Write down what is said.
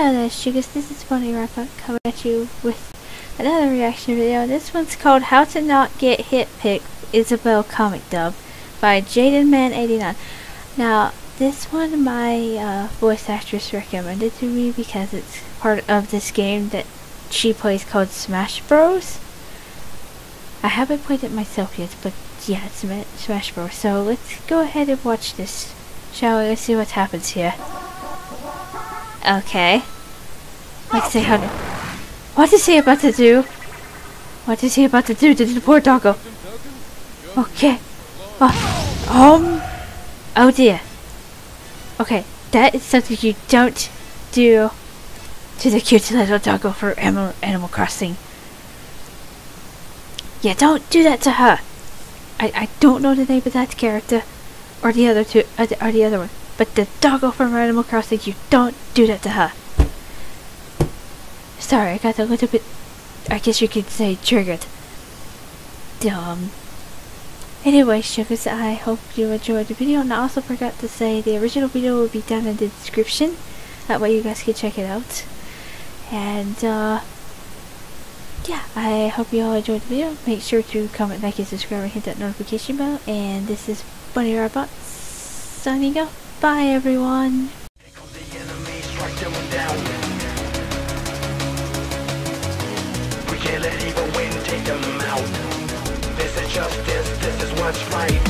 out of this, because this is Bunnie Rabbot coming at you with another reaction video. This one's called How to Not Get Hit Pick Isabelle Comic Dub by JadenMan89. Now, this one my voice actress recommended to me because it's part of this game that she plays called Smash Bros. I haven't played it myself yet, but yeah, it's Smash Bros. So let's go ahead and watch this, shall we? Let's see what happens here. Okay. Let's see how. What is he about to do? What is he about to do to the poor doggo? Okay. Oh dear. Okay, that is something you don't do to the cute little doggo for Animal Crossing. Yeah, don't do that to her. I don't know the name of that character, or the other two, or the other one. But the doggo from Animal Crossing, you don't do that to her. Sorry, I got a little bit, I guess you could say, triggered. Anyway, sugars, I hope you enjoyed the video, and I also forgot to say the original video will be down in the description. That way you guys can check it out. And yeah, I hope you all enjoyed the video. Make sure to comment, like, and subscribe, and hit that notification bell. And this is Bunnie Rabbot signing off. Bye, everyone. Can't let evil win, take them out. This is justice, this is what's right.